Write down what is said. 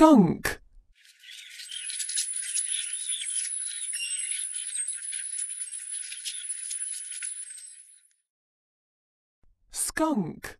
skunk. Skunk.